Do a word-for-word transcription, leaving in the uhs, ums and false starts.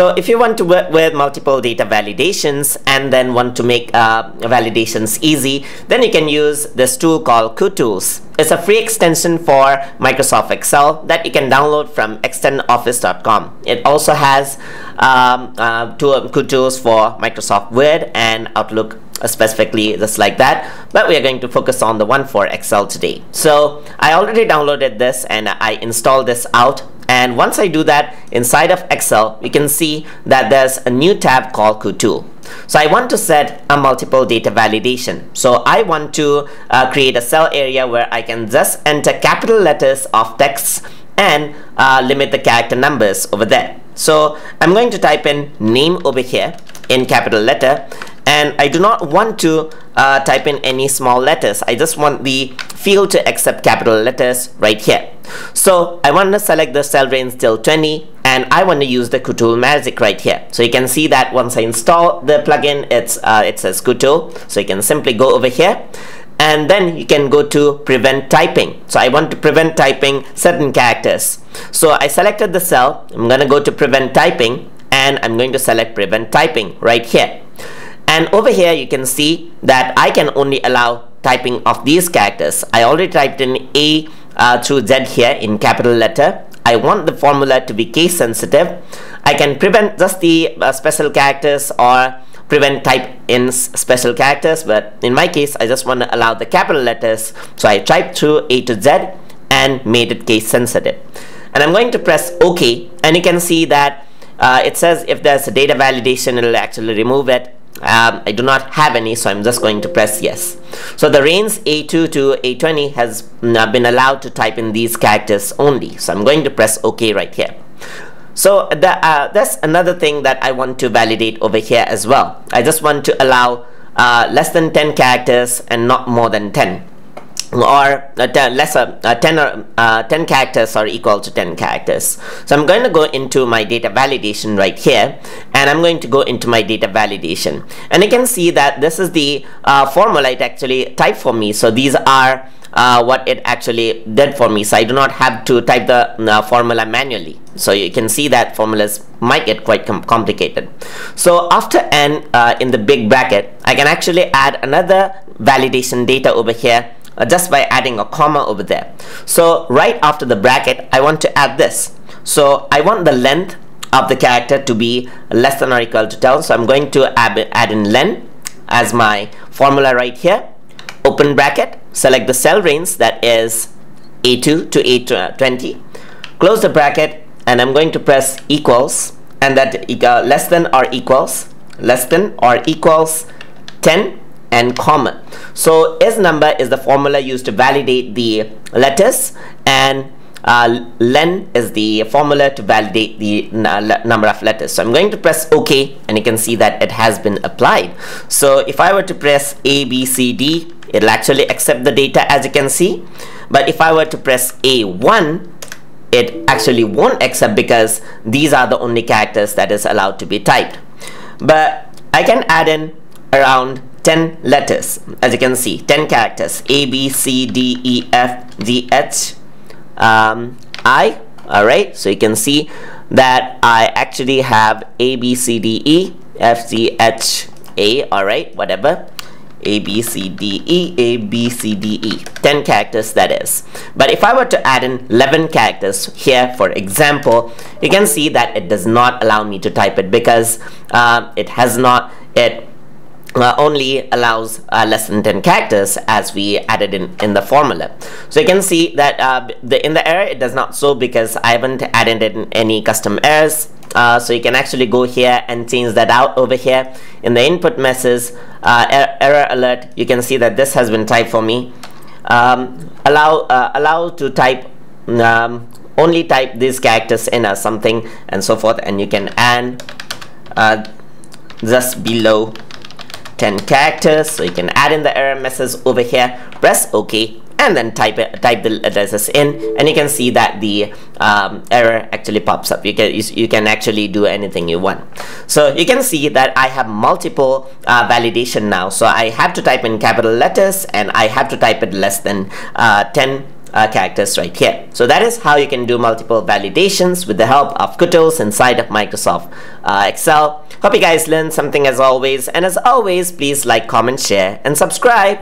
So if you want to work with multiple data validations and then want to make uh, validations easy, then you can use this tool called Kutools. It's a free extension for Microsoft Excel that you can download from Extend Office dot com. It also has um, uh, Kutools for Microsoft Word and Outlook, specifically just like that, but we are going to focus on the one for Excel today. So I already downloaded this and I installed this out, and once I do that, inside of Excel we can see that there's a new tab called Kutools. So I want to set a multiple data validation. So I want to uh, create a cell area where I can just enter capital letters of text and uh, limit the character numbers over there. So I'm going to type in name over here in capital letter, and I do not want to uh, type in any small letters. I just want the field to accept capital letters right here. So I want to select the cell range till twenty, and I want to use the Kutools magic right here. So you can see that once I install the plugin, it's uh, it says Kutools. So you can simply go over here, and then you can go to prevent typing. So I want to prevent typing certain characters. So I selected the cell. I'm going to go to prevent typing, and I'm going to select prevent typing right here. And over here you can see that I can only allow typing of these characters. I already typed in A uh, through Z here in capital letter. I want the formula to be case sensitive. I can prevent just the uh, special characters or prevent type in special characters, but in my case I just want to allow the capital letters. So I typed through A to Z and made it case sensitive. And I'm going to press OK, and you can see that uh, it says if there's a data validation, it'll actually remove it. Um, I do not have any, so I'm just going to press yes. So the range A two to A twenty has been allowed to type in these characters only. So I'm going to press OK right here. So the, uh, that's another thing that I want to validate over here as well. I just want to allow uh, less than ten characters and not more than ten, or uh, ten, lesser, uh, ten, or, uh, ten characters or equal to ten characters. So I'm going to go into my data validation right here, and I'm going to go into my data validation, and you can see that this is the uh, formula it actually typed for me. So these are uh, what it actually did for me, so I do not have to type the uh, formula manually. So you can see that formulas might get quite com complicated. So after N uh, in the big bracket, I can actually add another validation data over here just by adding a comma over there. So right after the bracket, I want to add this. So I want the length of the character to be less than or equal to twelve. So I'm going to add, add in len as my formula right here. Open bracket, select the cell range that is A two to A twenty. Close the bracket, and I'm going to press equals, and that equal, less than or equals, less than or equals ten, and comma. So is number is the formula used to validate the letters, and uh, len is the formula to validate the number of letters. So I'm going to press OK, and you can see that it has been applied. So if I were to press A, B, C, D, it'll actually accept the data, as you can see. But if I were to press A one, it actually won't accept, because these are the only characters that is allowed to be typed. But I can add in around ten letters, as you can see, ten characters, A, B, C, D, E, F, G, H, um, I. Alright, so you can see that I actually have A, B, C, D, E, F, G, H, A, alright, whatever, A, B, C, D, E, A, B, C, D, E, ten characters that is. But if I were to add in eleven characters here, for example, you can see that it does not allow me to type it, because uh, it has not, it Uh, only allows uh, less than ten characters, as we added in in the formula. So you can see that uh, the in the error it does not show, because I haven't added in any custom errors. Uh, so you can actually go here and change that out over here in the input message uh, er error alert. You can see that this has been typed for me. Um, allow uh, allow to type. Um, only type these characters in or something, and so forth. And you can add uh, just below ten characters, so you can add in the error message over here, press OK, and then type it, type the addresses in, and you can see that the um, error actually pops up. You can you, you can actually do anything you want. So you can see that I have multiple uh, validation now. So I have to type in capital letters, and I have to type it less than uh, ten uh, characters right here. So that is how you can do multiple validations with the help of Kutools inside of Microsoft uh, Excel. Hope you guys learned something as always, and as always, please like, comment, share, and subscribe.